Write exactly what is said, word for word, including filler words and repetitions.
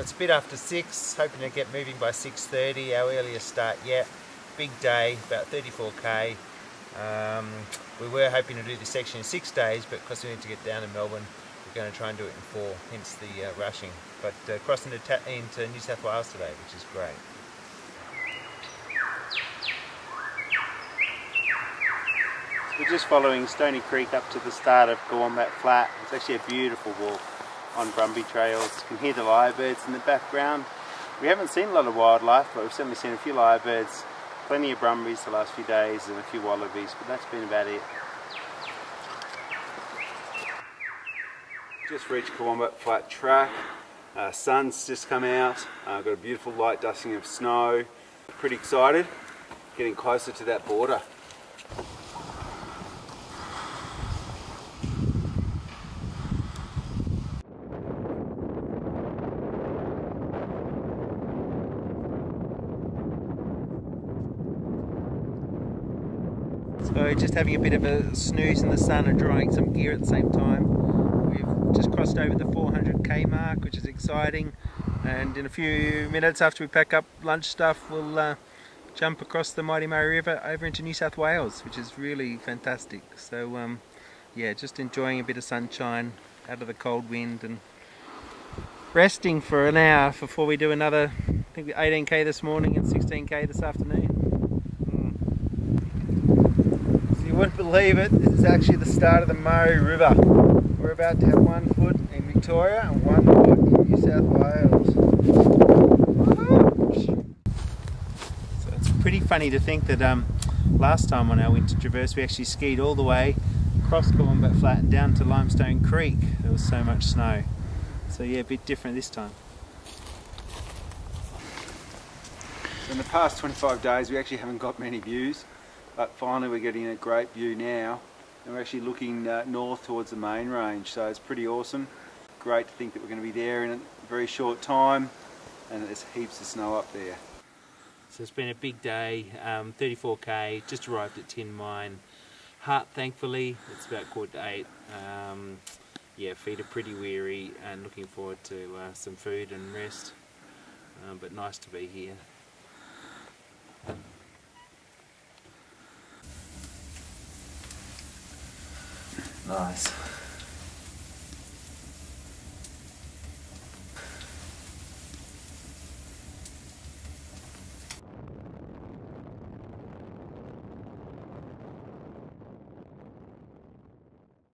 So it's a bit after six, hoping to get moving by six thirty, our earliest start yet. Big day, about thirty-four K. Um, we were hoping to do this section in six days, but because we need to get down to Melbourne, we're going to try and do it in four, hence the uh, rushing. But uh, crossing into, into New South Wales today, which is great. We're just following Stony Creek up to the start of Cowombat Flat. It's actually a beautiful walk on Brumby trails. You can hear the lyrebirds in the background. We haven't seen a lot of wildlife, but we've certainly seen a few lyrebirds, plenty of brumbies the last few days, and a few wallabies, but that's been about it. Just reached Cowombat Flat track. Uh, sun's just come out. Uh, got a beautiful light dusting of snow. Pretty excited. Getting closer to that border. So just having a bit of a snooze in the sun and drying some gear at the same time. We've just crossed over the four hundred K mark, which is exciting. And in a few minutes after we pack up lunch stuff, we'll uh, jump across the mighty Murray River over into New South Wales, which is really fantastic. So um, yeah, just enjoying a bit of sunshine out of the cold wind and resting for an hour before we do another, I think, eighteen K this morning and sixteen K this afternoon. Wouldn't believe it, this is actually the start of the Murray River. We're about to have one foot in Victoria and one foot in New South Wales. So it's pretty funny to think that um, last time on our winter traverse we actually skied all the way across Cowombat Flat and down to Limestone Creek. There was so much snow. So yeah, a bit different this time. So in the past twenty-five days we actually haven't got many views. But finally we're getting a great view now, and we're actually looking uh, north towards the main range, so it's pretty awesome. Great to think that we're going to be there in a very short time, and there's heaps of snow up there. So it's been a big day, um, thirty-four K, just arrived at Tin Mine Hut thankfully. It's about quarter to eight. Um, yeah, feet are pretty weary and looking forward to uh, some food and rest, um, but nice to be here. Nice.